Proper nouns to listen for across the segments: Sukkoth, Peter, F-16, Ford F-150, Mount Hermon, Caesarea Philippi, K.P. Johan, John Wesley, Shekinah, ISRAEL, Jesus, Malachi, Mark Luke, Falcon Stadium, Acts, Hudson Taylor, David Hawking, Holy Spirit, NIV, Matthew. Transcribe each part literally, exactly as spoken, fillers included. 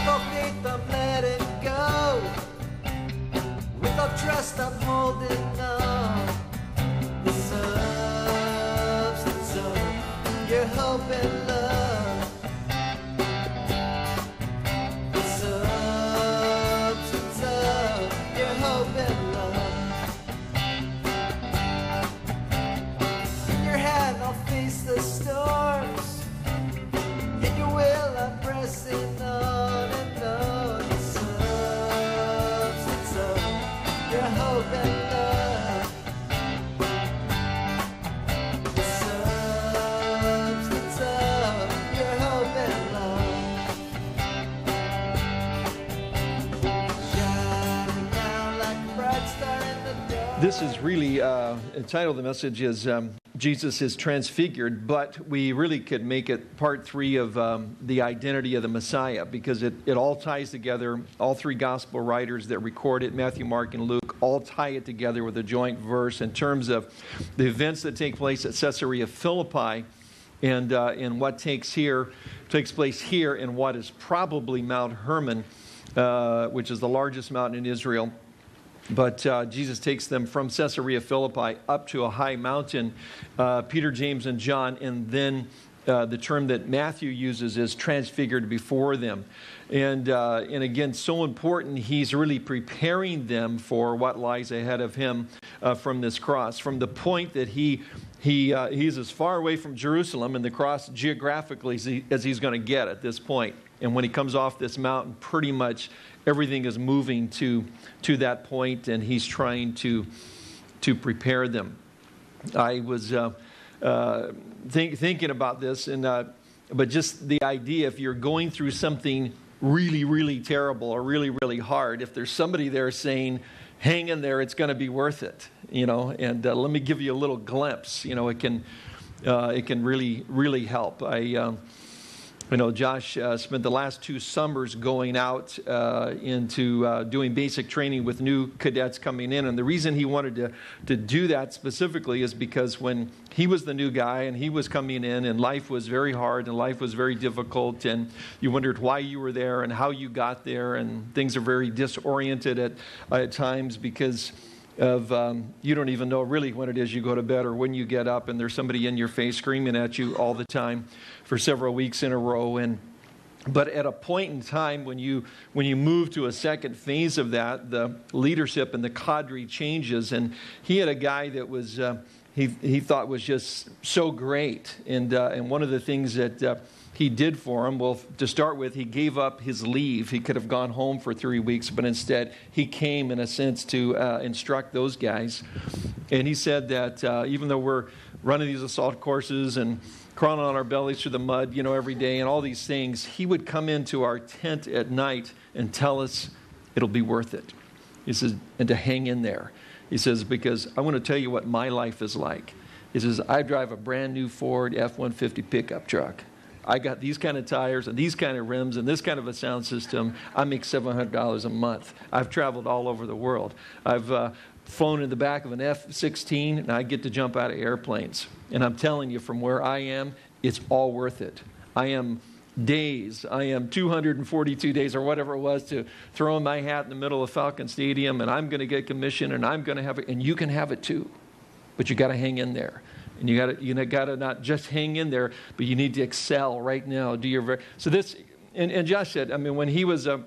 With all faith, I'm letting go. With all trust, I'm holding on. The substance of your hope and love. The substance of your hope and love. In your hand, I'll face the storms. In your will, I'm pressing on. This is really, uh, the title of the message is um, Jesus is Transfigured, but we really could make it part three of um, the identity of the Messiah, because it, it all ties together. All three gospel writers that record it, Matthew, Mark, and Luke, all tie it together with a joint verse in terms of the events that take place at Caesarea Philippi and, uh, and what takes, here, takes place here in what is probably Mount Hermon, uh, which is the largest mountain in Israel. But uh, Jesus takes them from Caesarea Philippi up to a high mountain, uh, Peter, James, and John, and then uh, the term that Matthew uses is transfigured before them. And, uh, and again, so important, he's really preparing them for what lies ahead of him uh, from this cross, from the point that he... He, uh, he's as far away from Jerusalem and the cross geographically as, he, as he's going to get at this point. And when he comes off this mountain, pretty much everything is moving to, to that point, and he's trying to, to prepare them. I was uh, uh, think, thinking about this, and, uh, but just the idea, if you're going through something really, really terrible or really, really hard, if there's somebody there saying, hang in there, it's going to be worth it, you know, and uh, let me give you a little glimpse, you know, it can, uh, it can really, really help. I, um, you know, Josh uh, spent the last two summers going out uh, into uh, doing basic training with new cadets coming in, and the reason he wanted to, to do that specifically is because when he was the new guy and he was coming in and life was very hard and life was very difficult and you wondered why you were there and how you got there, and things are very disoriented at, at times because of um, you don't even know really when it is you go to bed or when you get up, and there's somebody in your face screaming at you all the time for several weeks in a row. And but at a point in time when you when you move to a second phase of that, the leadership and the cadre changes, and he had a guy that was uh, he he thought was just so great, and uh, and one of the things that uh, he did for him, well, to start with, he gave up his leave. He could have gone home for three weeks, but instead he came, in a sense, to uh, instruct those guys. And he said that uh, even though we're running these assault courses and crawling on our bellies through the mud, you know, every day and all these things, he would come into our tent at night and tell us it'll be worth it. He says, and to hang in there. He says, because I want to tell you what my life is like. He says, I drive a brand new Ford F one fifty pickup truck. I got these kind of tires and these kind of rims and this kind of a sound system. I make seven hundred dollars a month. I've traveled all over the world. I've uh, flown in the back of an F sixteen, and I get to jump out of airplanes. And I'm telling you, from where I am, it's all worth it. I am days. I am two hundred forty-two days or whatever it was to throw in my hat in the middle of Falcon Stadium, and I'm going to get commission, and I'm going to have it, and you can have it too. But you got to hang in there. And you got to you got to not just hang in there, but you need to excel right now. Do your very, so this, and, and Josh said, I mean, when he was a,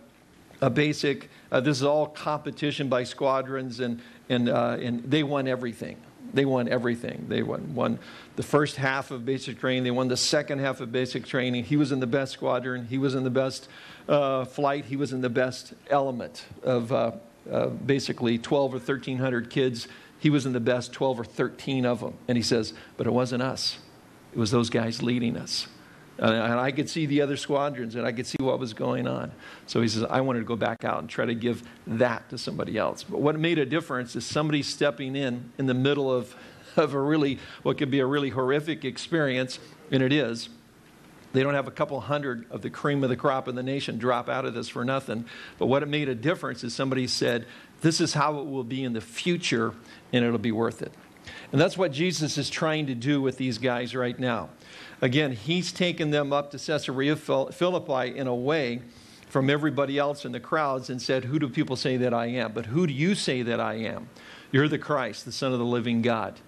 a basic, uh, this is all competition by squadrons, and and uh, and they won everything. They won everything. They won won the first half of basic training. They won the second half of basic training. He was in the best squadron. He was in the best uh, flight. He was in the best element of uh, uh, basically twelve or thirteen hundred kids. He was in the best twelve or thirteen of them. And he says, but it wasn't us. It was those guys leading us. And I could see the other squadrons, and I could see what was going on. So he says, I wanted to go back out and try to give that to somebody else. But what made a difference is somebody stepping in in the middle of, of a really, what could be a really horrific experience, and it is. They don't have a couple hundred of the cream of the crop in the nation drop out of this for nothing. But what it made a difference is somebody said, this is how it will be in the future, and it'll be worth it. And that's what Jesus is trying to do with these guys right now. Again, he's taken them up to Caesarea Philippi in a way from everybody else in the crowds and said, who do people say that I am? But who do you say that I am? You're the Christ, the Son of the living God.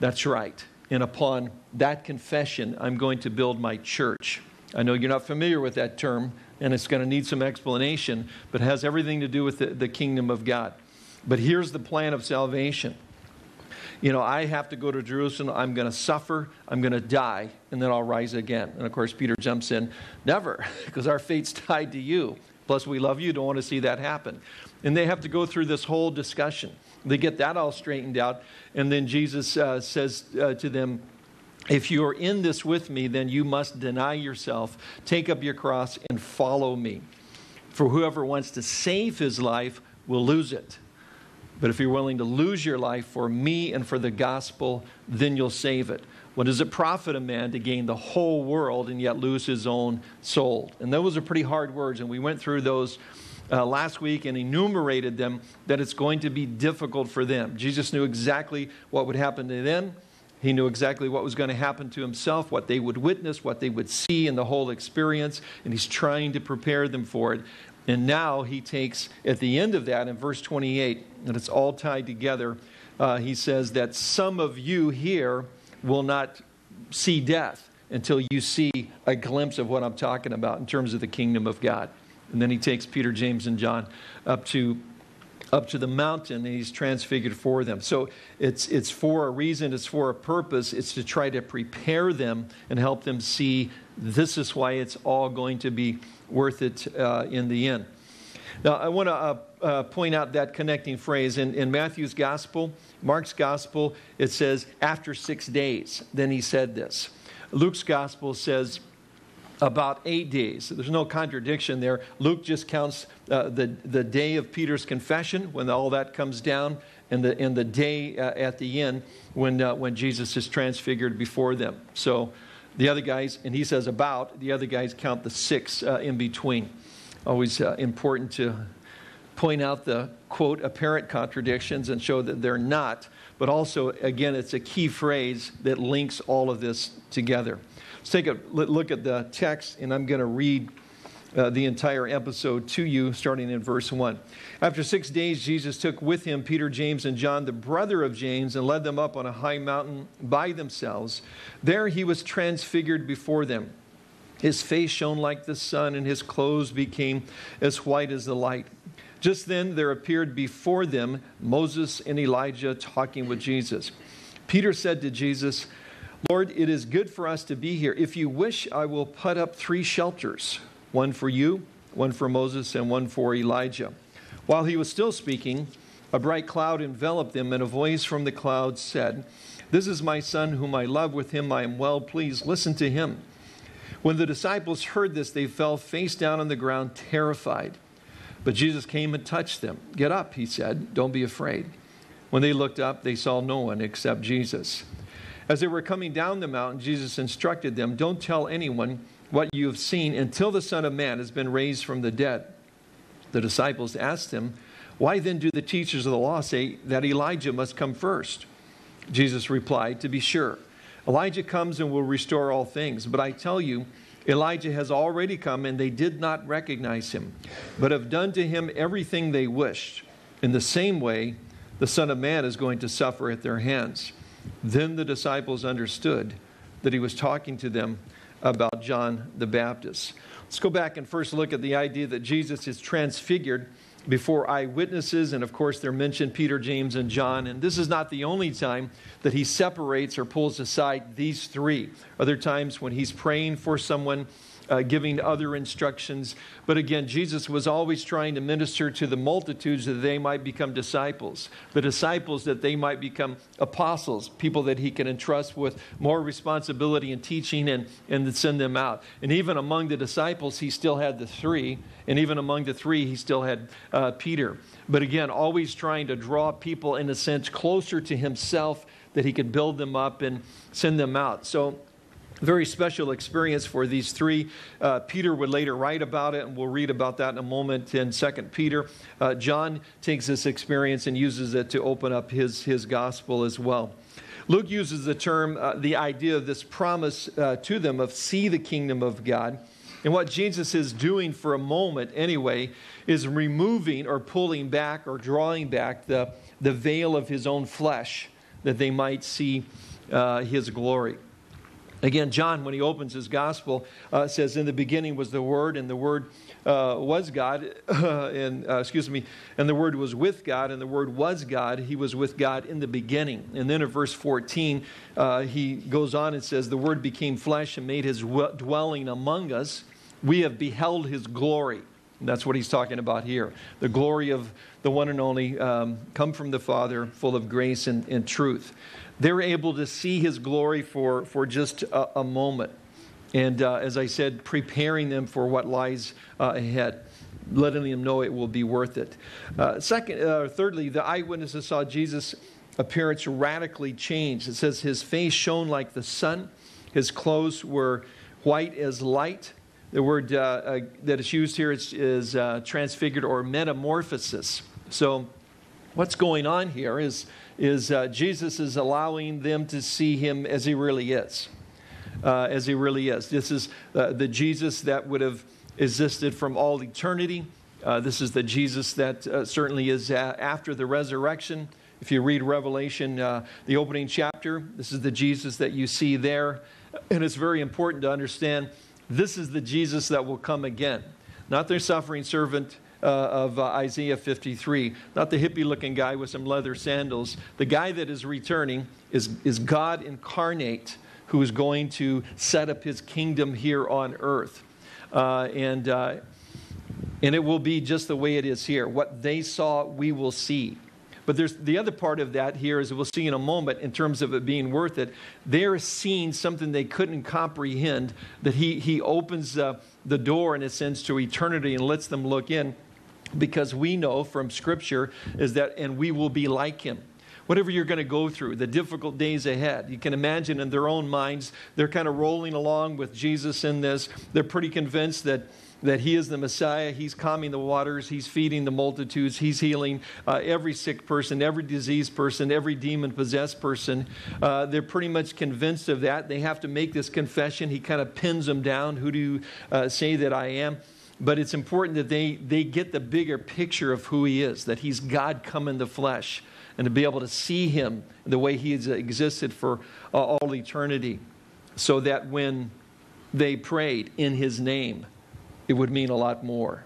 That's right. And upon that confession, I'm going to build my church. I know you're not familiar with that term, and it's going to need some explanation, but it has everything to do with the, the kingdom of God. But here's the plan of salvation. You know, I have to go to Jerusalem. I'm going to suffer. I'm going to die, and then I'll rise again. And, of course, Peter jumps in, never, because our fate's tied to you. Plus, we love you. Don't want to see that happen. And they have to go through this whole discussion. They get that all straightened out. And then Jesus uh, says uh, to them, if you are in this with me, then you must deny yourself, take up your cross, and follow me. For whoever wants to save his life will lose it. But if you're willing to lose your life for me and for the gospel, then you'll save it. What does it profit a man to gain the whole world and yet lose his own soul? And those are pretty hard words, and we went through those uh, last week and enumerated them, that it's going to be difficult for them. Jesus knew exactly what would happen to them. He knew exactly what was going to happen to himself, what they would witness, what they would see in the whole experience, and he's trying to prepare them for it. And now he takes, at the end of that, in verse twenty-eight, and it's all tied together, uh, he says that some of you here will not see death until you see a glimpse of what I'm talking about in terms of the kingdom of God. And then he takes Peter, James, and John up to up to the mountain, and he's transfigured for them. So it's it's for a reason, it's for a purpose, it's to try to prepare them and help them see this is why it's all going to be worth it uh, in the end. Now, I want to uh, uh, point out that connecting phrase. In, in Matthew's gospel, Mark's gospel, it says, after six days, then he said this. Luke's gospel says, about eight days. There's no contradiction there. Luke just counts uh, the, the day of Peter's confession, when all that comes down, and the, and the day uh, at the end when, uh, when Jesus is transfigured before them. So the other guys, and he says about, the other guys count the six uh, in between. Always uh, important to point out the, quote, apparent contradictions and show that they're not. But also, again, it's a key phrase that links all of this together. Let's take a look at the text, and I'm going to read uh, the entire episode to you, starting in verse one. After six days, Jesus took with him Peter, James, and John, the brother of James, and led them up on a high mountain by themselves. There he was transfigured before them. His face shone like the sun, and his clothes became as white as the light. Just then there appeared before them Moses and Elijah talking with Jesus. Peter said to Jesus, Lord, it is good for us to be here. If you wish, I will put up three shelters, one for you, one for Moses, and one for Elijah. While he was still speaking, a bright cloud enveloped them, and a voice from the cloud said, This is my son whom I love. With him I am well pleased. Listen to him. When the disciples heard this, they fell face down on the ground, terrified. But Jesus came and touched them. Get up, he said. Don't be afraid. When they looked up, they saw no one except Jesus. As they were coming down the mountain, Jesus instructed them, Don't tell anyone what you have seen until the Son of Man has been raised from the dead. The disciples asked him, Why then do the teachers of the law say that Elijah must come first? Jesus replied, To be sure, Elijah comes and will restore all things. But I tell you, Elijah has already come, and they did not recognize him, but have done to him everything they wished. In the same way, the Son of Man is going to suffer at their hands. Then the disciples understood that he was talking to them about John the Baptist. Let's go back and first look at the idea that Jesus is transfigured before eyewitnesses, and of course they're mentioned Peter, James, and John, and this is not the only time that he separates or pulls aside these three. Other times when he's praying for someone, Uh, giving other instructions. But again, Jesus was always trying to minister to the multitudes that they might become disciples, the disciples that they might become apostles, people that he can entrust with more responsibility and teaching and, and send them out. And even among the disciples, he still had the three, and even among the three, he still had uh, Peter. But again, always trying to draw people, in a sense, closer to himself that he could build them up and send them out. So very special experience for these three. Uh, Peter would later write about it, and we'll read about that in a moment in Second Peter. Uh, John takes this experience and uses it to open up his, his gospel as well. Luke uses the term, uh, the idea of this promise uh, to them of see the kingdom of God. And what Jesus is doing for a moment anyway is removing or pulling back or drawing back the, the veil of his own flesh that they might see uh, his glory. Again, John, when he opens his gospel, uh, says, "In the beginning was the Word, and the Word uh, was God, uh, and uh, excuse me, and the Word was with God, and the Word was God. He was with God in the beginning." And then, in verse fourteen, uh, he goes on and says, "The Word became flesh and made his dwelling among us. We have beheld his glory." And that's what he's talking about here: the glory of the one and only, um, come from the Father, full of grace and, and truth. They're able to see his glory for, for just a, a moment. And uh, as I said, preparing them for what lies uh, ahead, letting them know it will be worth it. Uh, second, uh, thirdly, the eyewitnesses saw Jesus' appearance radically changed. It says his face shone like the sun. His clothes were white as light. The word uh, uh, that is used here is, is uh, transfigured or metamorphosis. So what's going on here is is uh, Jesus is allowing them to see him as he really is, uh, as he really is. This is uh, the Jesus that would have existed from all eternity. Uh, this is the Jesus that uh, certainly is a- after the resurrection. If you read Revelation, uh, the opening chapter, this is the Jesus that you see there. And it's very important to understand this is the Jesus that will come again, not their suffering servant Uh, of uh, Isaiah fifty-three, not the hippie-looking guy with some leather sandals. The guy that is returning is, is God incarnate, who is going to set up his kingdom here on earth. Uh, and, uh, and it will be just the way it is here. What they saw, we will see. But there's the other part of that here, as we'll see in a moment, in terms of it being worth it. They're seeing something they couldn't comprehend, that he, he opens uh, the door, in a sense, to eternity and lets them look in. Because we know from Scripture is that, and we will be like him. Whatever you're going to go through, the difficult days ahead, you can imagine in their own minds, they're kind of rolling along with Jesus in this. They're pretty convinced that, that he is the Messiah. He's calming the waters. He's feeding the multitudes. He's healing uh, every sick person, every diseased person, every demon-possessed person. Uh, they're pretty much convinced of that. They have to make this confession. He kind of pins them down. Who do you uh, say that I am? But it's important that they, they get the bigger picture of who he is, that he's God come in the flesh, and to be able to see him the way he has existed for uh, all eternity, so that when they prayed in his name, it would mean a lot more.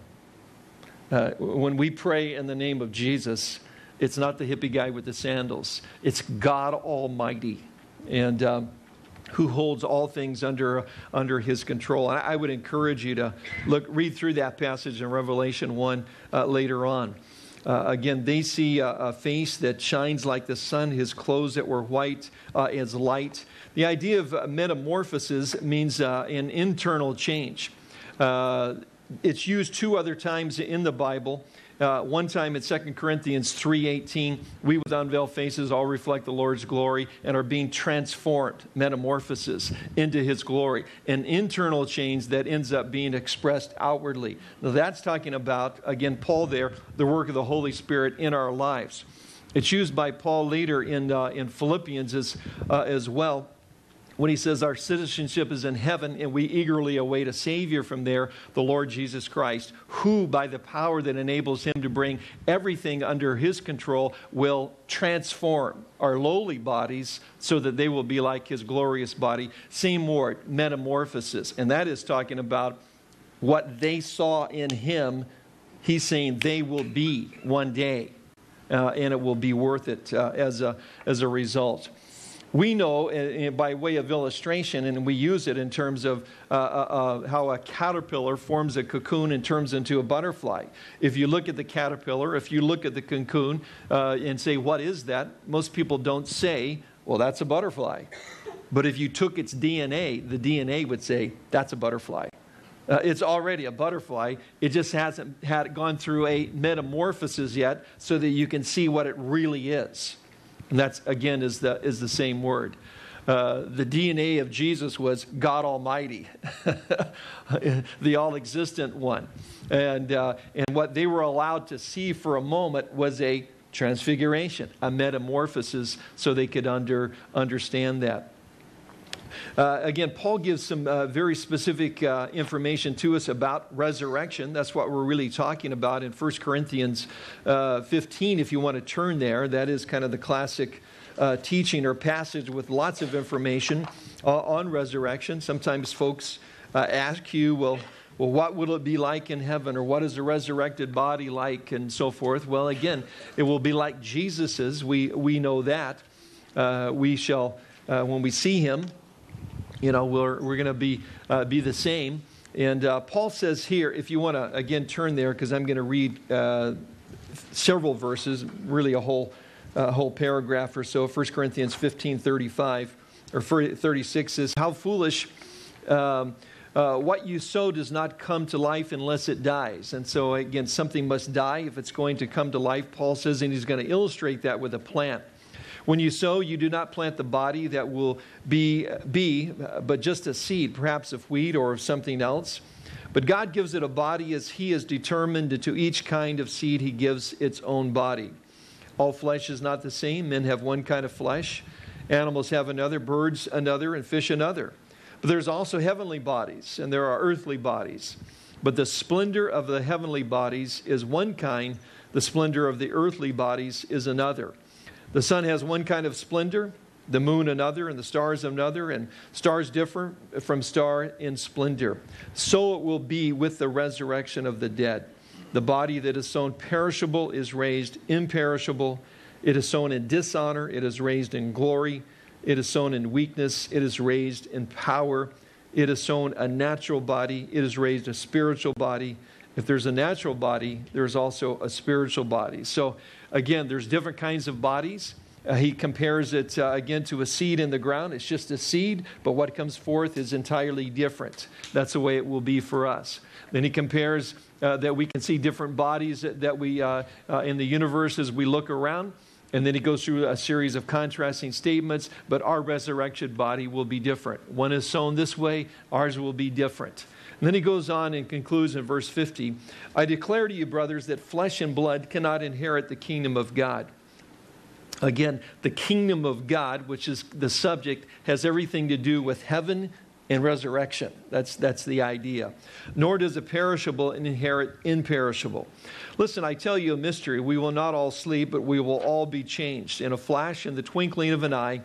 Uh, when we pray in the name of Jesus, it's not the hippie guy with the sandals. It's God Almighty. And Um, who holds all things under under his control. And I would encourage you to look read through that passage in Revelation one uh, later on. Uh, again, they see a, a face that shines like the sun, his clothes that were white uh, as light. The idea of metamorphosis means uh, an internal change. Uh, it's used two other times in the Bible. Uh, one time in Second Corinthians three eighteen, we with unveiled faces all reflect the Lord's glory and are being transformed, metamorphosis, into his glory. An internal change that ends up being expressed outwardly. Now that's talking about, again, Paul there, the work of the Holy Spirit in our lives. It's used by Paul later in, uh, in Philippians as, uh, as well, when he says our citizenship is in heaven and we eagerly await a Savior from there, the Lord Jesus Christ, who by the power that enables him to bring everything under his control will transform our lowly bodies so that they will be like his glorious body. Same word, metamorphosis. And that is talking about what they saw in him. He's saying they will be one day, uh, and it will be worth it uh, as a, as a result. We know, uh, by way of illustration, and we use it in terms of uh, uh, how a caterpillar forms a cocoon and turns into a butterfly. If you look at the caterpillar, if you look at the cocoon uh, and say, what is that? Most people don't say, well, that's a butterfly. But if you took its D N A, the D N A would say, that's a butterfly. Uh, it's already a butterfly. It just hasn't had gone through a metamorphosis yet so that you can see what it really is. And that's, again, is the is the same word. Uh, the D N A of Jesus was God Almighty, the all-existent one. And, uh, and what they were allowed to see for a moment was a transfiguration, a metamorphosis, so they could under, understand that. Uh, again, Paul gives some uh, very specific uh, information to us about resurrection. That's what we're really talking about in First Corinthians uh, fifteen, if you want to turn there. That is kind of the classic uh, teaching or passage with lots of information uh, on resurrection. Sometimes folks uh, ask you, well, well, what will it be like in heaven? Or what is a resurrected body like? And so forth. Well, again, it will be like Jesus's. We, we know that. Uh, we shall, uh, when we see him, you know, we're, we're going to be, uh, be the same. And uh, Paul says here, if you want to, again, turn there, because I'm going to read uh, several verses, really a whole, uh, whole paragraph or so. First Corinthians fifteen thirty-five or thirty-six says, how foolish... Um, Uh, what you sow does not come to life unless it dies. And so, again, something must die if it's going to come to life, Paul says, and he's going to illustrate that with a plant. When you sow, you do not plant the body that will be, be but just a seed, perhaps of wheat or of something else. But God gives it a body as he is determined to each kind of seed he gives its own body. All flesh is not the same. Men have one kind of flesh. Animals have another, birds another, and fish another. But there's also heavenly bodies, and there are earthly bodies. But the splendor of the heavenly bodies is one kind. The splendor of the earthly bodies is another. The sun has one kind of splendor, the moon another, and the stars another. And stars differ from star in splendor. So it will be with the resurrection of the dead. The body that is sown perishable is raised imperishable. It is sown in dishonor. It is raised in glory. It is sown in weakness. It is raised in power. It is sown a natural body. It is raised a spiritual body. If there's a natural body, there's also a spiritual body. So, again, there's different kinds of bodies. Uh, he compares it, uh, again, to a seed in the ground. It's just a seed, but what comes forth is entirely different. That's the way it will be for us. Then he compares uh, that we can see different bodies that, that we uh, uh, in the universe as we look around. And then he goes through a series of contrasting statements, but our resurrection body will be different. One is sown this way, ours will be different. And then he goes on and concludes in verse fifty, I declare to you, brothers, that flesh and blood cannot inherit the kingdom of God. Again, the kingdom of God, which is the subject, has everything to do with heaven and resurrection. That's, that's the idea. Nor does a perishable inherit imperishable. Listen, I tell you a mystery. We will not all sleep, but we will all be changed. In a flash, in the twinkling of an eye,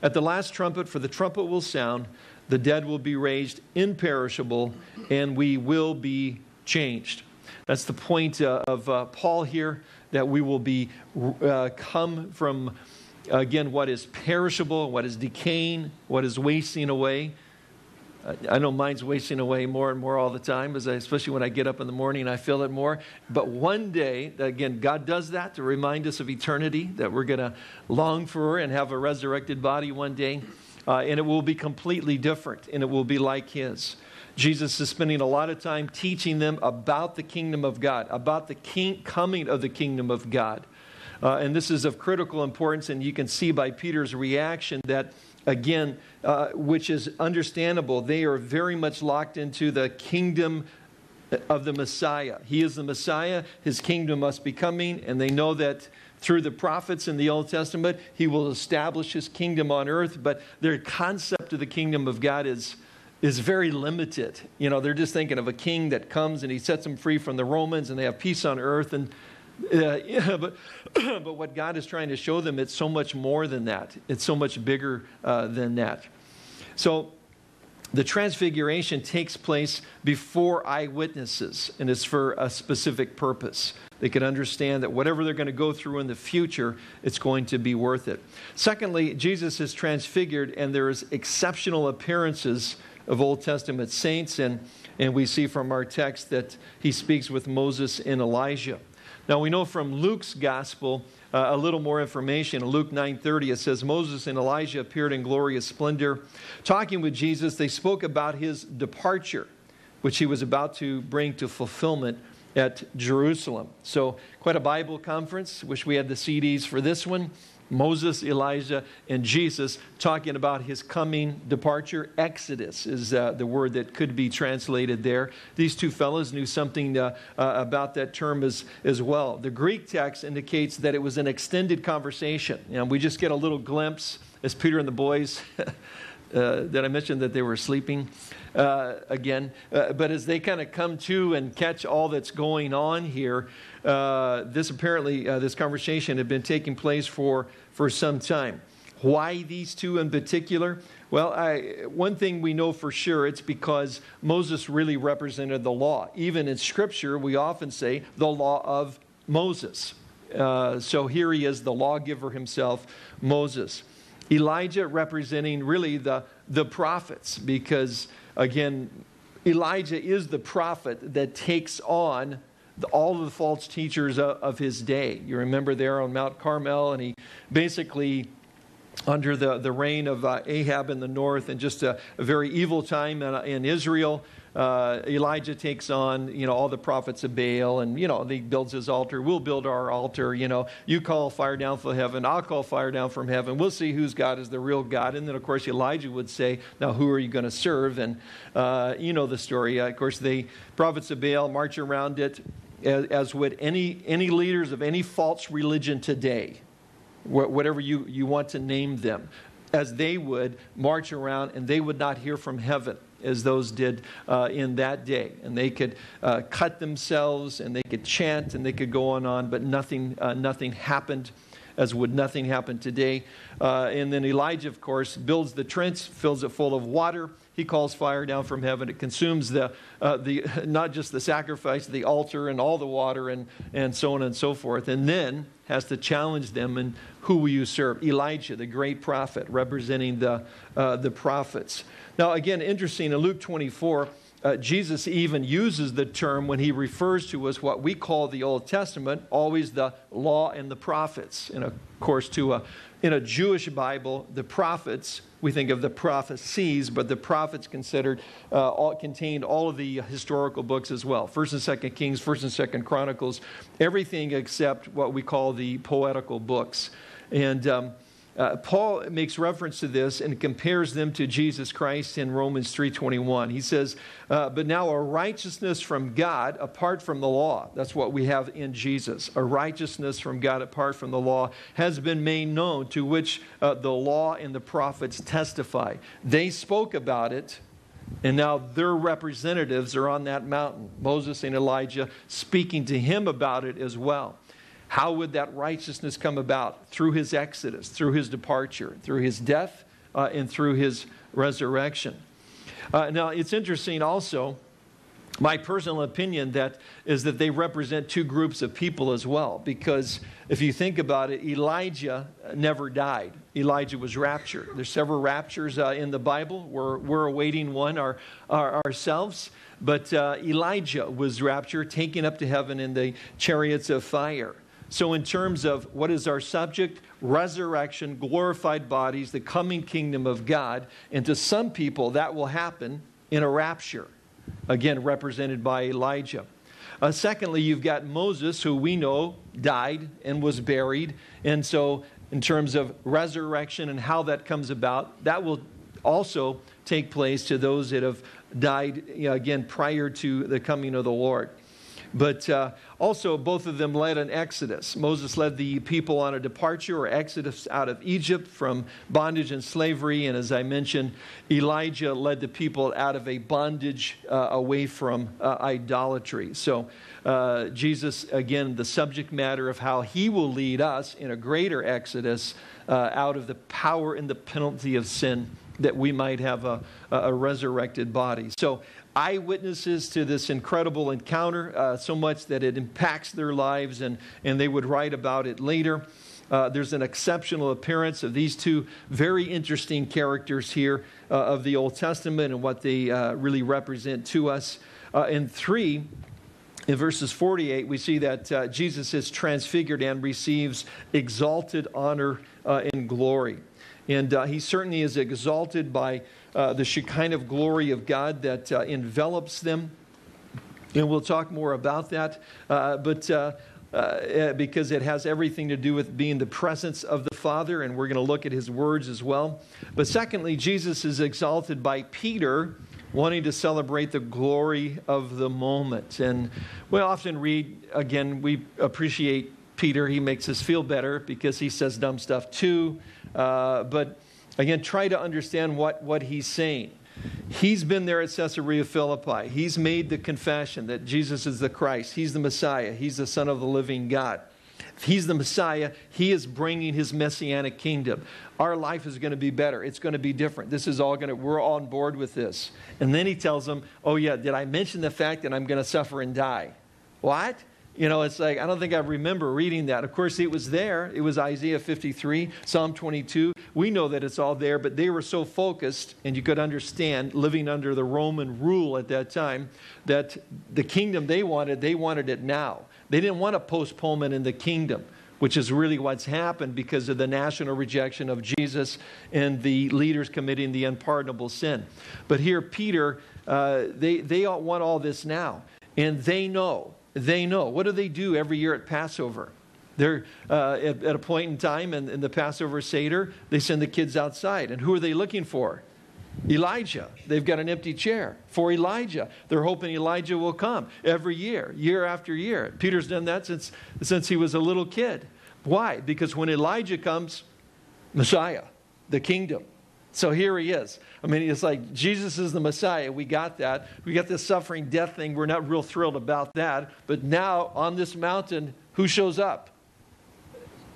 at the last trumpet, for the trumpet will sound, the dead will be raised imperishable, and we will be changed. That's the point uh, of uh, Paul here, that we will be uh, come from, again, what is perishable, what is decaying, what is wasting away. I know mine's wasting away more and more all the time, as I, especially when I get up in the morning, I feel it more. But one day, again, God does that to remind us of eternity, that we're going to long for and have a resurrected body one day. Uh, and it will be completely different, and it will be like his. Jesus is spending a lot of time teaching them about the kingdom of God, about the king, coming of the kingdom of God. Uh, and this is of critical importance, and you can see by Peter's reaction that, again, uh, which is understandable, they are very much locked into the kingdom of the Messiah. He is the Messiah. His kingdom must be coming, and they know that through the prophets in the Old Testament, he will establish his kingdom on earth, but their concept of the kingdom of God is is very limited. You know, they're just thinking of a king that comes, and he sets them free from the Romans, and they have peace on earth, and Uh, yeah, but, but what God is trying to show them, it's so much more than that. It's so much bigger uh, than that. So the transfiguration takes place before eyewitnesses, and it's for a specific purpose. They can understand that whatever they're going to go through in the future, it's going to be worth it. Secondly, Jesus is transfigured, and there is exceptional appearances of Old Testament saints, and, and we see from our text that he speaks with Moses and Elijah. Now, we know from Luke's gospel uh, a little more information. In Luke nine thirty, it says, Moses and Elijah appeared in glorious splendor. Talking with Jesus, they spoke about his departure, which he was about to bring to fulfillment at Jerusalem. So, quite a Bible conference. Wish we had the C Ds for this one. Moses, Elijah, and Jesus talking about his coming departure. Exodus is uh, the word that could be translated there. These two fellows knew something uh, uh, about that term as, as well. The Greek text indicates that it was an extended conversation. You know, we just get a little glimpse as Peter and the boys Uh, did I mention that they were sleeping uh, again? Uh, but as they kind of come to and catch all that's going on here, uh, this apparently, uh, this conversation had been taking place for, for some time. Why these two in particular? Well, I, one thing we know for sure, it's because Moses really represented the law. Even in Scripture, we often say the law of Moses. Uh, so here he is, the lawgiver himself, Moses. Elijah representing really the, the prophets, because, again, Elijah is the prophet that takes on all of the false teachers of, of his day. You remember there on Mount Carmel, and he basically, under the, the reign of uh, Ahab in the north, and just a, a very evil time in, in Israel, uh, Elijah takes on, you know, all the prophets of Baal, and, you know, he builds his altar. We'll build our altar, you know. You call fire down from heaven. I'll call fire down from heaven. We'll see whose God is the real God. And then, of course, Elijah would say, now, who are you going to serve? And uh, you know the story. Uh, of course, the prophets of Baal march around it, as, as would any any leaders of any false religion today, whatever you, you want to name them, as they would march around, and they would not hear from heaven as those did uh, in that day. And they could uh, cut themselves, and they could chant, and they could go on and on, but nothing, uh, nothing happened, as would nothing happen today. Uh, and then Elijah, of course, builds the trench, fills it full of water. He calls fire down from heaven. It consumes the, uh, the not just the sacrifice, the altar, and all the water, and, and so on and so forth. And then has to challenge them, and who will you serve? Elijah, the great prophet, representing the, uh, the prophets. Now, again, interesting, in Luke twenty-four, uh, Jesus even uses the term when he refers to us what we call the Old Testament, always the law and the prophets. And, of course, to a, in a Jewish Bible, the prophets, we think of the prophecies, but the prophets considered uh, all, contained all of the historical books as well. First and Second Kings, First and Second Chronicles, everything except what we call the poetical books. And um, uh, Paul makes reference to this and compares them to Jesus Christ in Romans three twenty-one. He says, uh, but now a righteousness from God apart from the law, that's what we have in Jesus, a righteousness from God apart from the law has been made known, to which uh, the law and the prophets testify. They spoke about it, and now their representatives are on that mountain, Moses and Elijah, speaking to him about it as well. How would that righteousness come about? Through his exodus, through his departure, through his death, uh, and through his resurrection. Uh, now, it's interesting also, my personal opinion that is that they represent two groups of people as well, because if you think about it, Elijah never died. Elijah was raptured. There's several raptures uh, in the Bible. We're, we're awaiting one our, our, ourselves. But uh, Elijah was raptured, taken up to heaven in the chariots of fire. So in terms of what is our subject, resurrection, glorified bodies, the coming kingdom of God, and to some people that will happen in a rapture, again represented by Elijah. Uh, secondly, you've got Moses, who we know died and was buried, and so in terms of resurrection and how that comes about, that will also take place to those that have died, you know, again prior to the coming of the Lord. But uh, also, both of them led an exodus. Moses led the people on a departure or exodus out of Egypt from bondage and slavery. And as I mentioned, Elijah led the people out of a bondage uh, away from uh, idolatry. So uh, Jesus, again, the subject matter of how he will lead us in a greater exodus uh, out of the power and the penalty of sin, that we might have a, a resurrected body. So eyewitnesses to this incredible encounter, uh, so much that it impacts their lives, and, and they would write about it later. Uh, there's an exceptional appearance of these two very interesting characters here uh, of the Old Testament and what they uh, really represent to us. Uh, and three, in verses forty-eight, we see that uh, Jesus is transfigured and receives exalted honor uh, and glory. And uh, he certainly is exalted by uh, the Shekinah glory of God that uh, envelops them. And we'll talk more about that, uh, but uh, uh, because it has everything to do with being the presence of the Father, and we're going to look at his words as well. But secondly, Jesus is exalted by Peter wanting to celebrate the glory of the moment. And we often read, again, we appreciate Peter. He makes us feel better because he says dumb stuff too. Uh, but Again, try to understand what, what he's saying. He's been there at Caesarea Philippi. He's made the confession that Jesus is the Christ. He's the Messiah. He's the Son of the living God. If he's the Messiah, he is bringing his messianic kingdom. Our life is going to be better. It's going to be different. This is all going to, we're on board with this. And then he tells them, oh yeah, did I mention the fact that I'm going to suffer and die? What? You know, it's like, I don't think I remember reading that. Of course, it was there. It was Isaiah fifty-three, Psalm twenty-two. We know that it's all there, but they were so focused, and you could understand, living under the Roman rule at that time, that the kingdom they wanted, they wanted it now. They didn't want a postponement in the kingdom, which is really what's happened because of the national rejection of Jesus and the leaders committing the unpardonable sin. But here, Peter, uh, they, they want all this now, and they know. They know. What do they do every year at Passover? They're uh, at, at a point in time in, in the Passover Seder, they send the kids outside. And who are they looking for? Elijah. They've got an empty chair for Elijah. They're hoping Elijah will come every year, year after year. Peter's done that since, since he was a little kid. Why? Because when Elijah comes, Messiah, the kingdom. So here he is. I mean, it's like Jesus is the Messiah. We got that. We got this suffering death thing. We're not real thrilled about that. But now on this mountain, who shows up?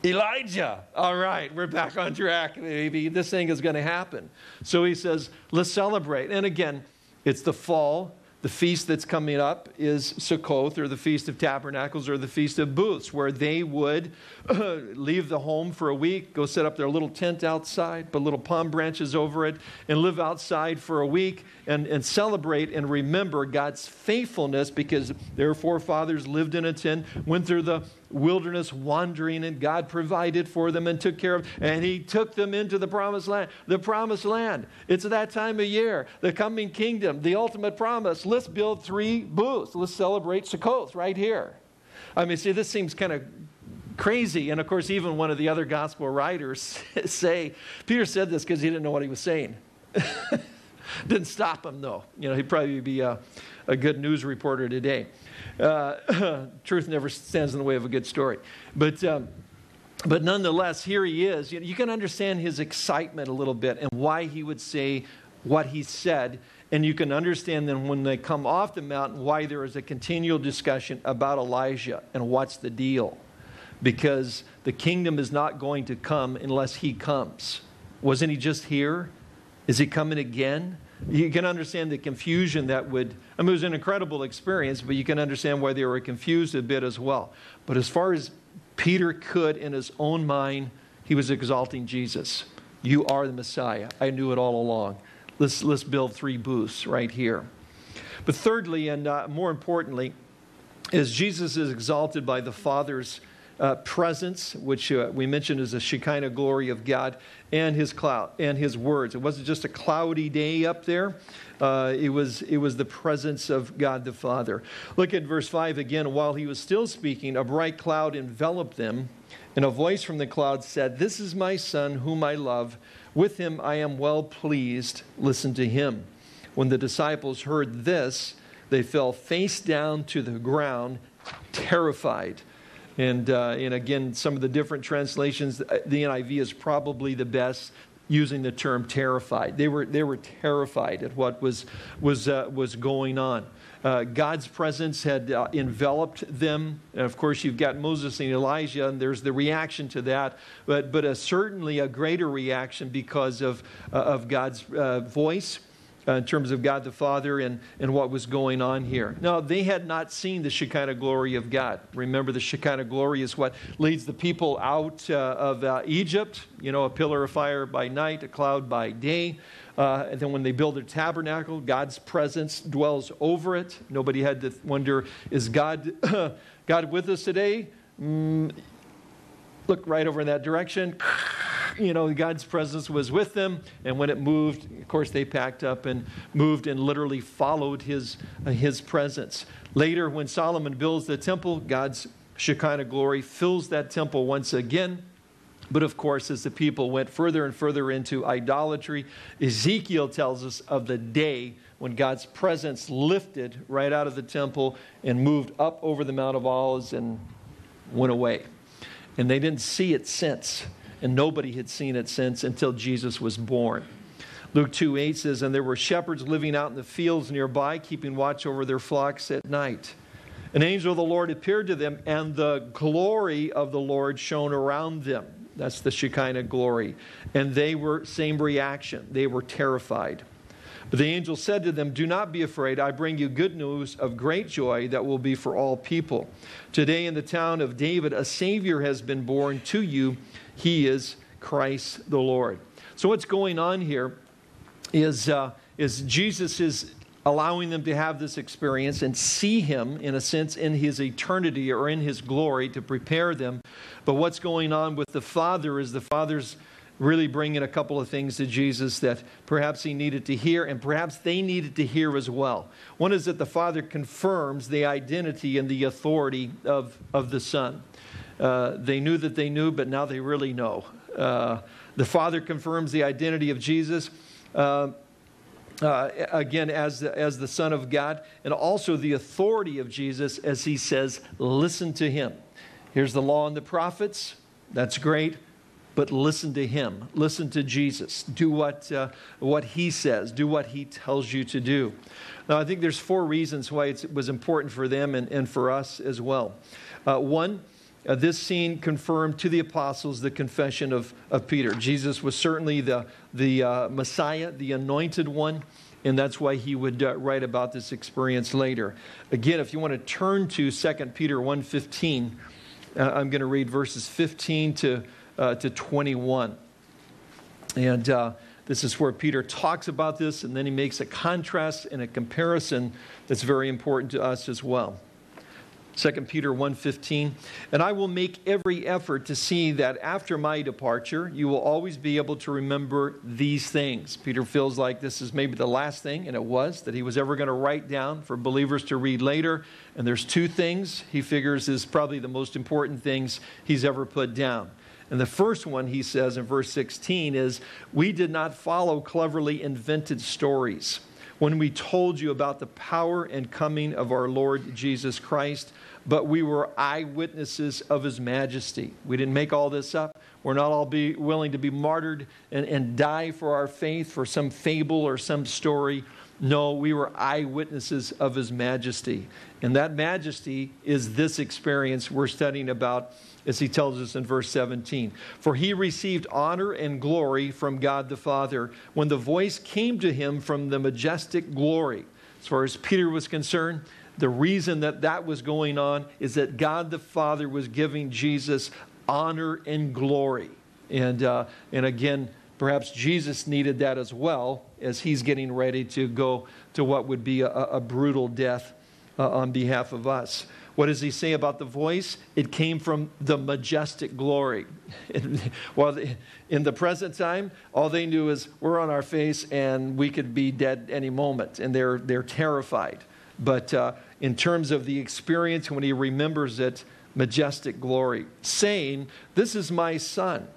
Elijah. All right, we're back on track, baby. This thing is going to happen. So he says, let's celebrate. And again, it's the fall. The feast that's coming up is Sukkoth, or the Feast of Tabernacles, or the Feast of Booths, where they would uh, leave the home for a week, go set up their little tent outside, put little palm branches over it, and live outside for a week and, and celebrate and remember God's faithfulness because their forefathers lived in a tent, went through the wilderness wandering, and God provided for them and took care of, and he took them into the promised land. The promised land. It's that time of year, the coming kingdom, the ultimate promise. Let's build three booths. Let's celebrate Sukkoth right here. I mean, see, this seems kind of crazy. And of course, even one of the other gospel writers say, Peter said this because he didn't know what he was saying. Didn't stop him, though. You know, he'd probably be a, a good news reporter today. Uh, truth never stands in the way of a good story. But, um, but nonetheless, here he is. You know, you can understand his excitement a little bit and why he would say what he said. And you can understand then when they come off the mountain why there is a continual discussion about Elijah and what's the deal. Because the kingdom is not going to come unless he comes. Wasn't he just here? Is he coming again? You can understand the confusion that would, I mean, it was an incredible experience, but you can understand why they were confused a bit as well. But as far as Peter could in his own mind, he was exalting Jesus. You are the Messiah. I knew it all along. Let's, let's build three booths right here. But thirdly, and uh, more importantly, is Jesus is exalted by the Father's Uh, presence, which uh, we mentioned is the Shekinah glory of God, and his cloud and his words. It wasn't just a cloudy day up there. Uh, it was it was the presence of God the Father. Look at verse five again. While he was still speaking, a bright cloud enveloped them, and a voice from the cloud said, "This is my Son, whom I love. With him I am well pleased. Listen to him." When the disciples heard this, they fell face down to the ground, terrified. And, uh, and again, some of the different translations, the N I V is probably the best using the term terrified. They were, they were terrified at what was, was, uh, was going on. Uh, God's presence had uh, enveloped them. And of course, you've got Moses and Elijah, and there's the reaction to that, but, but a, certainly a greater reaction because of, uh, of God's uh, voice. Uh, in terms of God the Father and, and what was going on here. Now, they had not seen the Shekinah glory of God. Remember, the Shekinah glory is what leads the people out uh, of uh, Egypt. You know, a pillar of fire by night, a cloud by day. Uh, and then when they build their tabernacle, God's presence dwells over it. Nobody had to wonder, is God, God with us today? Mm, look right over in that direction. You know, God's presence was with them, and when it moved, of course, they packed up and moved and literally followed his, uh, his presence. Later, when Solomon builds the temple, God's Shekinah glory fills that temple once again. But of course, as the people went further and further into idolatry, Ezekiel tells us of the day when God's presence lifted right out of the temple and moved up over the Mount of Olives and went away. And they didn't see it since. and nobody had seen it since until Jesus was born. Luke two eight says, and there were shepherds living out in the fields nearby, keeping watch over their flocks at night. An angel of the Lord appeared to them, and the glory of the Lord shone around them. That's the Shekinah glory. And they were, same reaction, they were terrified. But the angel said to them, do not be afraid. I bring you good news of great joy that will be for all people. Today in the town of David, a Savior has been born to you. He is Christ the Lord. So what's going on here is, uh, is Jesus is allowing them to have this experience and see him, in a sense, in his eternity or in his glory to prepare them. But what's going on with the Father is the Father's really bringing a couple of things to Jesus that perhaps he needed to hear, and perhaps they needed to hear as well. One is that the Father confirms the identity and the authority of, of the Son. Uh, they knew that they knew, but now they really know. Uh, the Father confirms the identity of Jesus, uh, uh, again, as the, as the Son of God, and also the authority of Jesus as he says, listen to him. Here's the law and the prophets. That's great. But listen to him. Listen to Jesus. Do what, uh, what he says. Do what he tells you to do. Now, I think there's four reasons why it was important for them and, and for us as well. Uh, one, uh, this scene confirmed to the apostles the confession of, of Peter. Jesus was certainly the, the uh, Messiah, the anointed one, and that's why he would uh, write about this experience later. Again, if you want to turn to Second Peter one fifteen, uh, I'm going to read verses fifteen to twenty-one. And uh, this is where Peter talks about this, and then he makes a contrast and a comparison that's very important to us as well. Second Peter one fifteen, and I will make every effort to see that after my departure, you will always be able to remember these things. Peter feels like this is maybe the last thing, and it was, that he was ever going to write down for believers to read later. And there's two things he figures is probably the most important things he's ever put down. And the first one, he says in verse sixteen, is, we did not follow cleverly invented stories when we told you about the power and coming of our Lord Jesus Christ, but we were eyewitnesses of his majesty. We didn't make all this up. We're not all be willing to be martyred and, and die for our faith, for some fable or some story. No, we were eyewitnesses of his majesty. And that majesty is this experience we're studying about, as he tells us in verse seventeen. For he received honor and glory from God the Father when the voice came to him from the majestic glory. As far as Peter was concerned, the reason that that was going on is that God the Father was giving Jesus honor and glory. And, uh, and again, perhaps Jesus needed that as well as he's getting ready to go to what would be a, a brutal death uh, on behalf of us. What does he say about the voice? It came from the majestic glory. Well, in the present time, all they knew is we're on our face and we could be dead any moment. And they're, they're terrified. But uh, in terms of the experience, when he remembers it, majestic glory, saying, this is my son,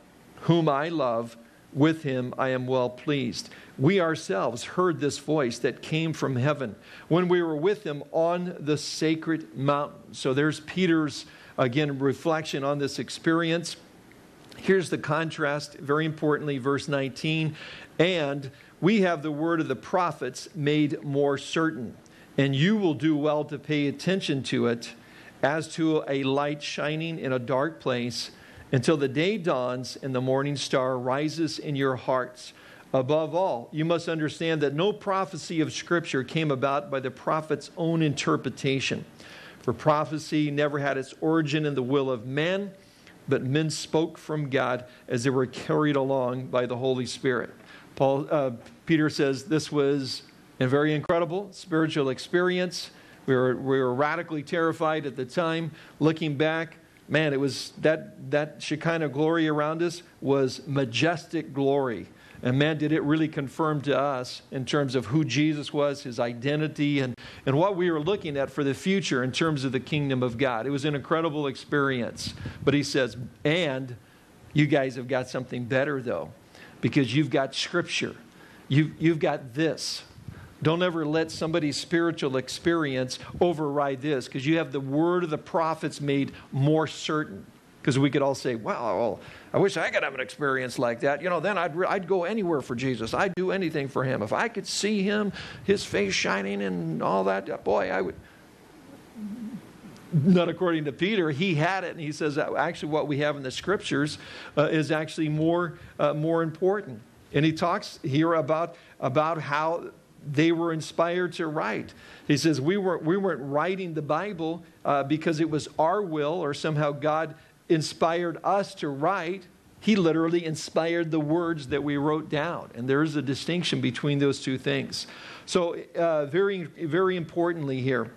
whom I love. With him I am well pleased. We ourselves heard this voice that came from heaven when we were with him on the sacred mountain. So there's Peter's, again, reflection on this experience. Here's the contrast, very importantly, verse nineteen. And we have the word of the prophets made more certain, and you will do well to pay attention to it as to a light shining in a dark place, until the day dawns and the morning star rises in your hearts. Above all, you must understand that no prophecy of Scripture came about by the prophet's own interpretation. For prophecy never had its origin in the will of man, but men spoke from God as they were carried along by the Holy Spirit. Paul, uh, Peter says this was a very incredible spiritual experience. We were, we were radically terrified at the time. Looking back, man, it was that, that Shekinah glory around us was majestic glory. And man, did it really confirm to us in terms of who Jesus was, his identity, and, and what we were looking at for the future in terms of the kingdom of God. It was an incredible experience. But he says, and you guys have got something better, though, because you've got Scripture. You've, you've got this. Don't ever let somebody's spiritual experience override this, because you have the word of the prophets made more certain. because we could all say, wow, well, I wish I could have an experience like that. You know, then I'd, re- I'd go anywhere for Jesus. I'd do anything for him. If I could see him, his face shining and all that, boy, I would. Not according to Peter. He had it, and he says that actually what we have in the Scriptures uh, is actually more uh, more important. And he talks here about about how they were inspired to write. He says we weren't we weren't writing the Bible uh, because it was our will or somehow God inspired us to write. He literally inspired the words that we wrote down, and there is a distinction between those two things. So uh, very very importantly here,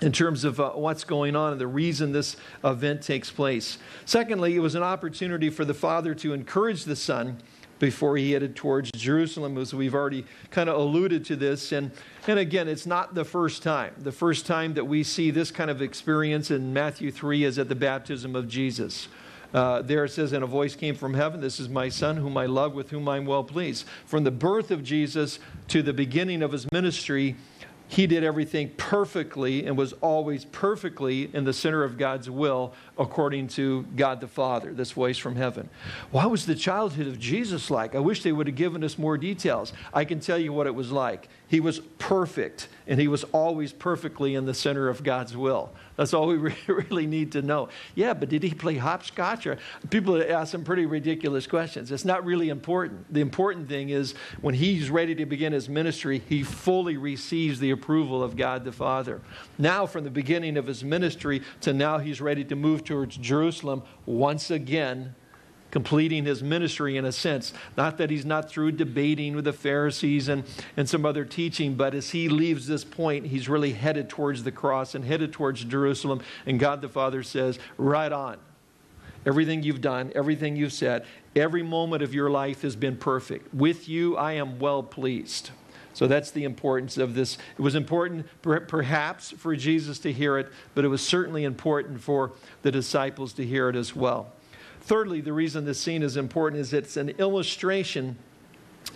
in terms of uh, what's going on and the reason this event takes place. Secondly, it was an opportunity for the Father to encourage the Son before he headed towards Jerusalem, as we've already kind of alluded to this. And, and again, it's not the first time. The first time that we see this kind of experience in Matthew three is at the baptism of Jesus. Uh, there it says, and a voice came from heaven, this is my Son whom I love, with whom I am well pleased. From the birth of Jesus to the beginning of his ministry, he did everything perfectly and was always perfectly in the center of God's will according to God the Father, this voice from heaven. What was the childhood of Jesus like? I wish they would have given us more details. I can tell you what it was like. He was perfect, and he was always perfectly in the center of God's will. That's all we re- really need to know. Yeah, but did he play hopscotch? Or people ask some pretty ridiculous questions. It's not really important. The important thing is when he's ready to begin his ministry, he fully receives the approval of God the Father. Now, from the beginning of his ministry to now, he's ready to move towards Jerusalem once again, completing his ministry in a sense. Not that he's not through debating with the Pharisees and, and some other teaching, but as he leaves this point, he's really headed towards the cross and headed towards Jerusalem. And God the Father says, right on. Everything you've done, everything you've said, every moment of your life has been perfect. With you, I am well pleased. So that's the importance of this. It was important perhaps for Jesus to hear it, but it was certainly important for the disciples to hear it as well. Thirdly, the reason this scene is important is it's an illustration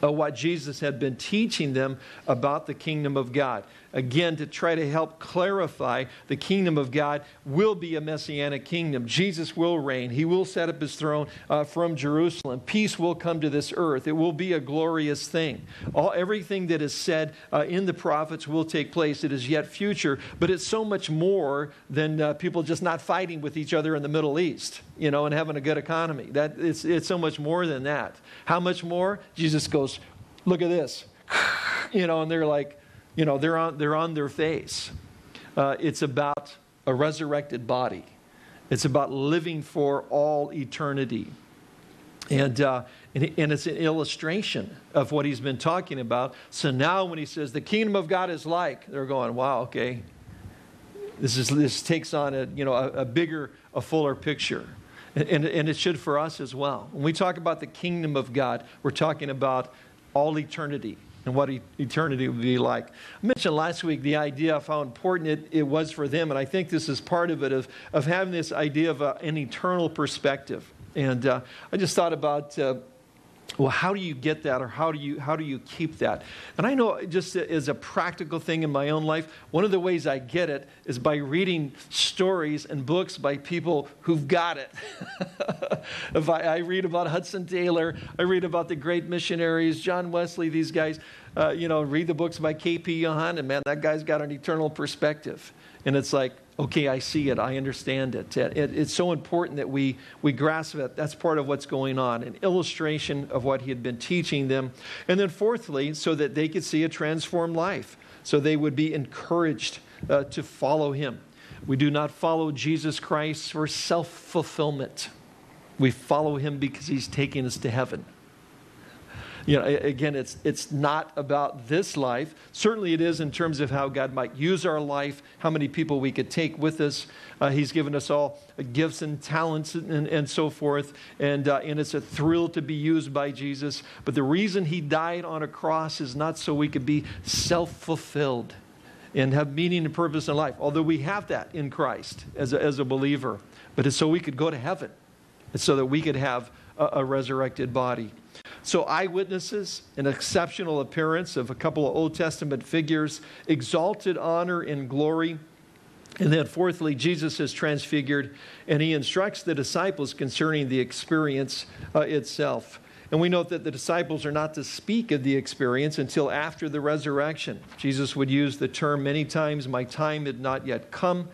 of what Jesus had been teaching them about the kingdom of God. Again, to try to help clarify, the kingdom of God will be a messianic kingdom. Jesus will reign. He will set up his throne uh, from Jerusalem. Peace will come to this earth. It will be a glorious thing. All everything that is said uh, in the prophets will take place. It is yet future, but it's so much more than uh, people just not fighting with each other in the Middle East, you know, and having a good economy. That it's it's so much more than that. How much more? Jesus goes, look at this, you know, and they're like, you know, they're on, they're on their face. Uh, it's about a resurrected body. It's about living for all eternity. And, uh, and, and it's an illustration of what he's been talking about. So now when he says the kingdom of God is like, they're going, wow, okay. This is this takes on a, you know, a, a bigger, a fuller picture. And, and it should for us as well. When we talk about the kingdom of God, we're talking about all eternity and what eternity would be like. I mentioned last week the idea of how important it, it was for them, and I think this is part of it, of, of having this idea of a, an eternal perspective. And uh, I just thought about, uh, well, how do you get that, or how do you how do you keep that? And I know just as a practical thing in my own life, one of the ways I get it is by reading stories and books by people who've got it. If I, I read about Hudson Taylor, I read about the great missionaries, John Wesley, these guys, uh, you know, read the books by K P Johan, and man, that guy's got an eternal perspective. And it's like, okay, I see it. I understand it. It, it. It's so important that we we grasp it. That's part of what's going on, an illustration of what he had been teaching them. And then fourthly, so that they could see a transformed life, so they would be encouraged uh, to follow him. We do not follow Jesus Christ for self-fulfillment. We follow him because he's taking us to heaven. You know, again, it's it's not about this life. Certainly it is in terms of how God might use our life, how many people we could take with us. Uh, he's given us all gifts and talents and, and so forth. And, uh, and it's a thrill to be used by Jesus. But the reason he died on a cross is not so we could be self-fulfilled and have meaning and purpose in life, although we have that in Christ as a, as a believer. But it's so we could go to heaven. It's so that we could have a, a resurrected body. So eyewitnesses, an exceptional appearance of a couple of Old Testament figures, exalted honor and glory, And then fourthly, Jesus is transfigured, and he instructs the disciples concerning the experience uh, itself. And we note that the disciples are not to speak of the experience until after the resurrection. Jesus would use the term many times, my time had not yet come.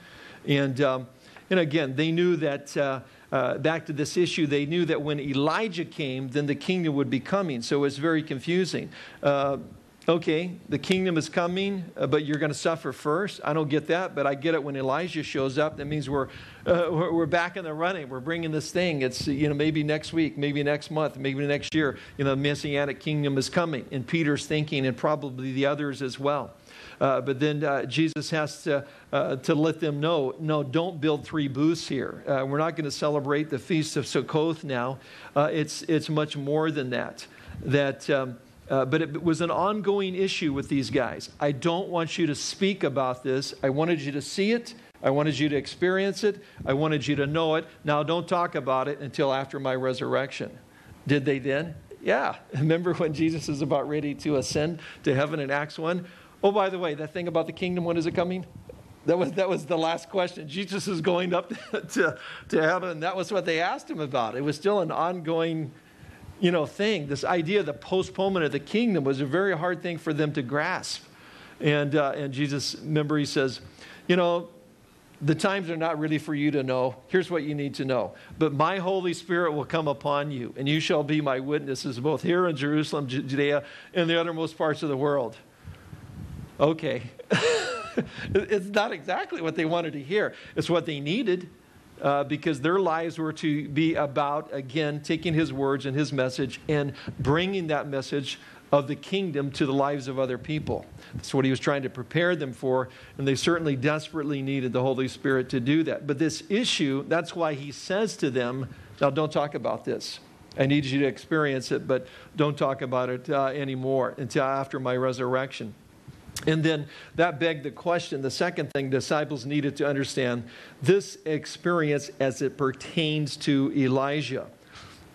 And, um, and again, they knew that, uh, uh, back to this issue, they knew that when Elijah came, then the kingdom would be coming. So it's very confusing. Uh, okay, the kingdom is coming, uh, but you're going to suffer first. I don't get that, but I get it when Elijah shows up. That means we're, uh, we're back in the running. We're bringing this thing. It's, you know, maybe next week, maybe next month, maybe next year. You know, the Messianic kingdom is coming. And Peter's thinking, and probably the others as well. Uh, but then uh, Jesus has to uh, to let them know, no, don't build three booths here. Uh, we're not going to celebrate the Feast of Sukkoth now. Uh, it's, it's much more than that. That um, uh, but it was an ongoing issue with these guys. I don't want you to speak about this. I wanted you to see it. I wanted you to experience it. I wanted you to know it. Now don't talk about it until after my resurrection. Did they then? Yeah. Remember when Jesus is about ready to ascend to heaven in Acts one? Oh, by the way, that thing about the kingdom, when is it coming? That was that was the last question. Jesus is going up to, to heaven, and that was what they asked him about. It was still an ongoing, you know, thing. This idea of the postponement of the kingdom was a very hard thing for them to grasp. And, uh, and Jesus, remember, he says, you know, the times are not really for you to know. Here's what you need to know. But my Holy Spirit will come upon you, and you shall be my witnesses both here in Jerusalem, Judea, and the uttermost parts of the world. Okay, it's not exactly what they wanted to hear. It's what they needed uh, because their lives were to be about, again, taking his words and his message and bringing that message of the kingdom to the lives of other people. That's what he was trying to prepare them for, and they certainly desperately needed the Holy Spirit to do that. But this issue, that's why he says to them, now don't talk about this. I need you to experience it, but don't talk about it uh, anymore until after my resurrection. And then that begged the question, the second thing disciples needed to understand, this experience as it pertains to Elijah,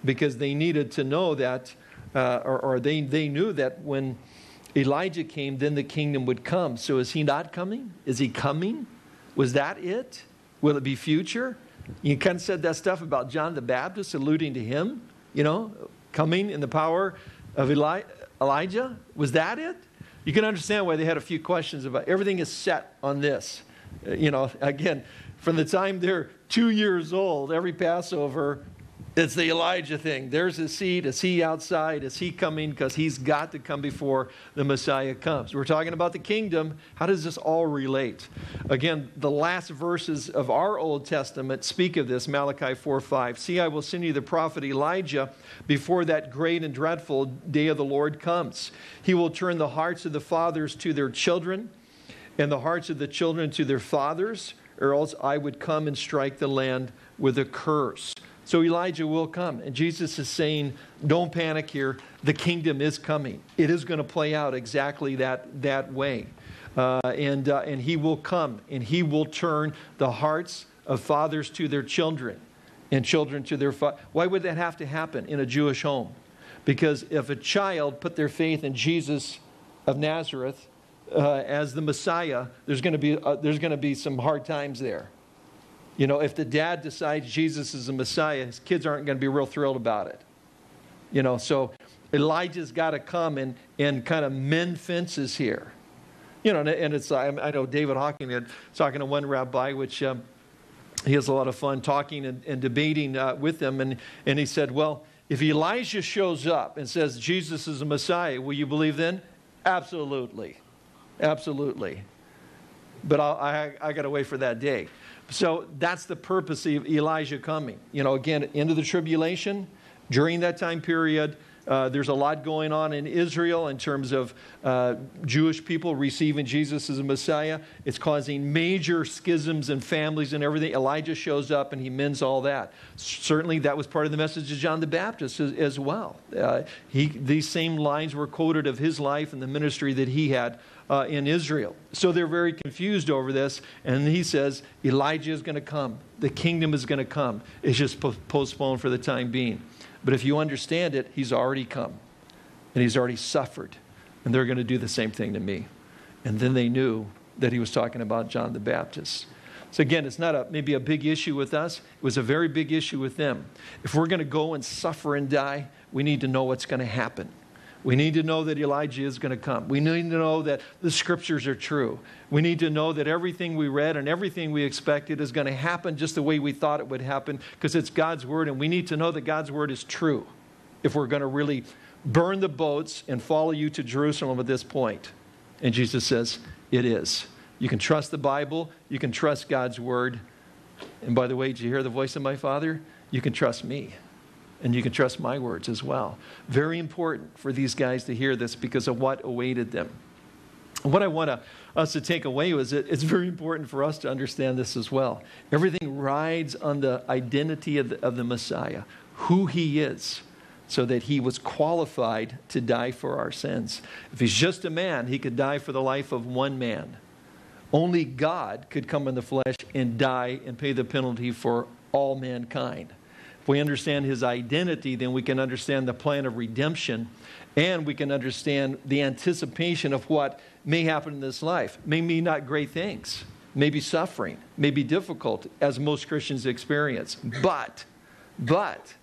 because they needed to know that, uh, or, or they, they knew that when Elijah came, then the kingdom would come. So is he not coming? Is he coming? Was that it? Will it be future? You kind of said that stuff about John the Baptist alluding to him, you know, coming in the power of Eli- Elijah. Was that it? You can understand why they had a few questions about everything is set on this. You know, again, from the time they're two years old, every Passover, it's the Elijah thing. There's his seed. Is he outside? Is he coming? Because he's got to come before the Messiah comes. We're talking about the kingdom. How does this all relate? Again, the last verses of our Old Testament speak of this, Malachi four five. See, I will send you the prophet Elijah before that great and dreadful day of the Lord comes. He will turn the hearts of the fathers to their children and the hearts of the children to their fathers, or else I would come and strike the land with a curse. So Elijah will come. And Jesus is saying, don't panic here. The kingdom is coming. It is going to play out exactly that, that way. Uh, and, uh, and he will come. And he will turn the hearts of fathers to their children. And children to their fathers. Why would that have to happen in a Jewish home? Because if a child put their faith in Jesus of Nazareth uh, as the Messiah, there's going to be, uh, there's going to be some hard times there. You know, if the dad decides Jesus is the Messiah, his kids aren't going to be real thrilled about it. You know, so Elijah's got to come and, and kind of mend fences here. You know, and, and it's, I, I know David Hawking was talking to one rabbi, which um, he has a lot of fun talking and, and debating uh, with them. And, and he said, well, if Elijah shows up and says Jesus is the Messiah, will you believe then? Absolutely. Absolutely. But I'll, I, I got to wait for that day. So that's the purpose of Elijah coming. You know, again, end of the tribulation, during that time period, uh, there's a lot going on in Israel in terms of uh, Jewish people receiving Jesus as a Messiah. It's causing major schisms in families and everything. Elijah shows up and he mends all that. Certainly that was part of the message of John the Baptist as, as well. Uh, he, these same lines were quoted of his life and the ministry that he had Uh, in Israel. So they're very confused over this. And he says, Elijah is going to come. The kingdom is going to come. It's just po- postponed for the time being. But if you understand it, he's already come. And he's already suffered. And they're going to do the same thing to me. And then they knew that he was talking about John the Baptist. So again, it's not a, maybe a big issue with us. It was a very big issue with them. If we're going to go and suffer and die, we need to know what's going to happen. We need to know that Elijah is going to come. We need to know that the scriptures are true. We need to know that everything we read and everything we expected is going to happen just the way we thought it would happen, because it's God's word, and we need to know that God's word is true if we're going to really burn the boats and follow you to Jerusalem at this point. And Jesus says, it is. You can trust the Bible. You can trust God's word. And by the way, did you hear the voice of my Father? You can trust me. And you can trust my words as well. Very important for these guys to hear this because of what awaited them. And what I want to, us to take away is that it's very important for us to understand this as well. Everything rides on the identity of the, of the Messiah, who he is, so that he was qualified to die for our sins. If he's just a man, he could die for the life of one man. Only God could come in the flesh and die and pay the penalty for all mankind. We understand his identity, then we can understand the plan of redemption, and we can understand the anticipation of what may happen in this life. Maybe not great things, maybe suffering, maybe difficult, as most Christians experience. But, but,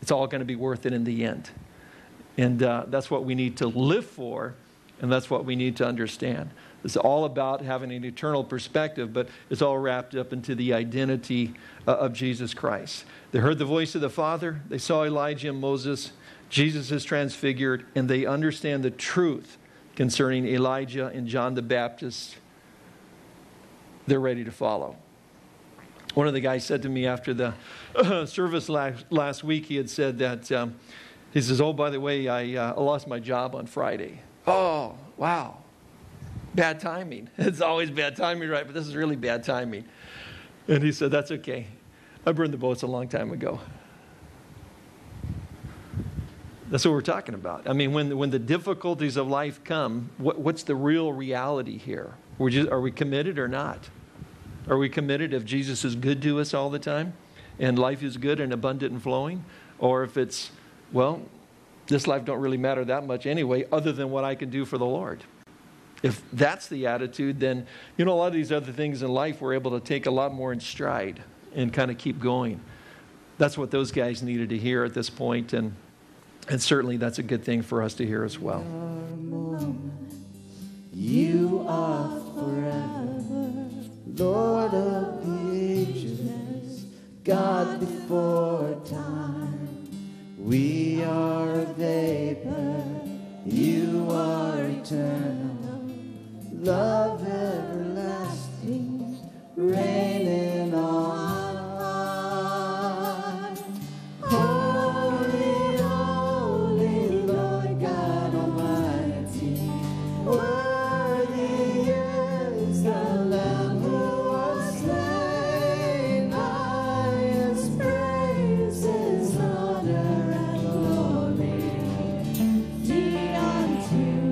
it's all going to be worth it in the end. And uh, that's what we need to live for, and that's what we need to understand. It's all about having an eternal perspective, but it's all wrapped up into the identity uh, of Jesus Christ. They heard the voice of the Father. They saw Elijah and Moses. Jesus is transfigured, and they understand the truth concerning Elijah and John the Baptist. They're ready to follow. One of the guys said to me after the uh, service last, last week, he had said that, um, he says, oh, by the way, I uh, lost my job on Friday. Oh, wow. Bad timing. It's always bad timing, right? But this is really bad timing. And he said, that's okay. I burned the boats a long time ago. That's what we're talking about. I mean, when the, when the difficulties of life come, what, what's the real reality here? We're just, are we committed or not? Are we committed if Jesus is good to us all the time and life is good and abundant and flowing? Or if it's, well, this life don't really matter that much anyway, other than what I can do for the Lord. If that's the attitude, then, you know, a lot of these other things in life we're able to take a lot more in stride and kind of keep going. That's what those guys needed to hear at this point, and, and certainly that's a good thing for us to hear as well. You are forever, Lord of ages, God before time. We are vapor, you are eternal. Love everlasting, reigning on high. Holy, holy Lord God Almighty, worthy is the Lamb who was slain. Highest praises, honor and glory be unto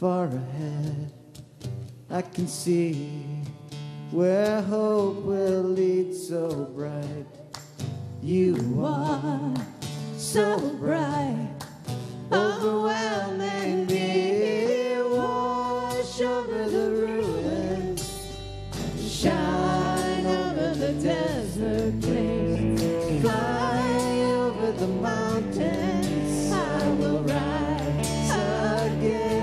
Far ahead, I can see where hope will lead so bright. You are so bright, overwhelming me. Wash over the ruins, shine over the desert plains, fly over the mountains. I will rise again.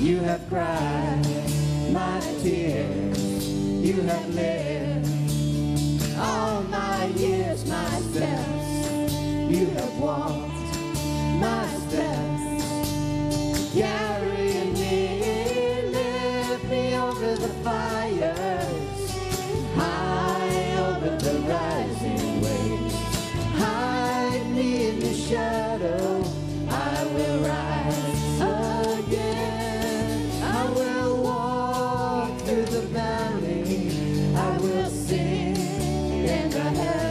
You have cried my tears, you have lived all my years, my steps, you have walked my steps, carrying me, lift me over the fires, high over the rising waves, hide me in the shadow, I will rise. I will walk through the valley, I will sing in the heaven.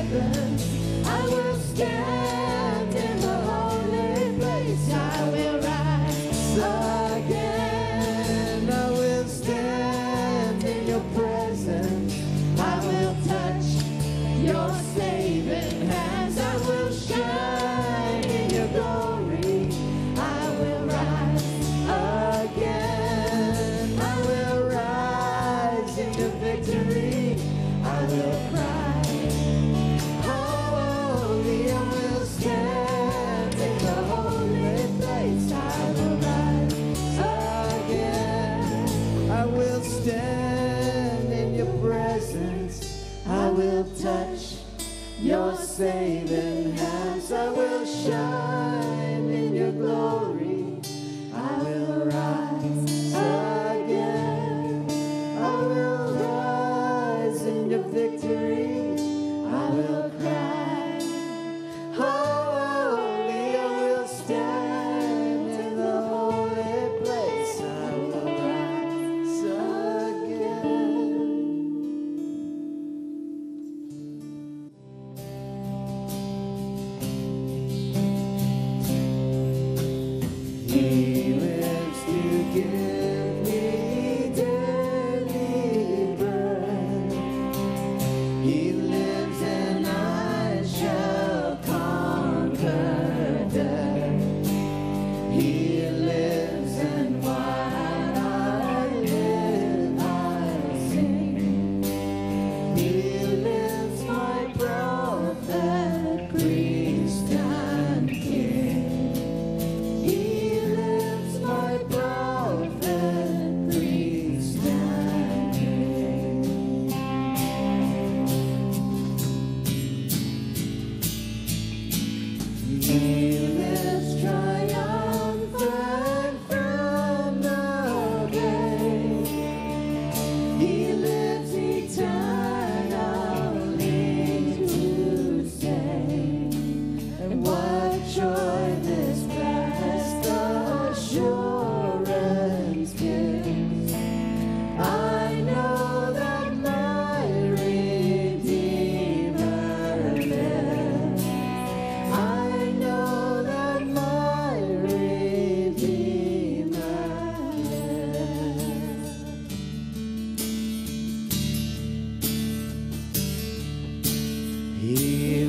Your saving hands I will shine in your glory. I will rise again. I will rise in your victory. I will cry, holy. I will stand in the holy place. I will rise again. He lives to give. He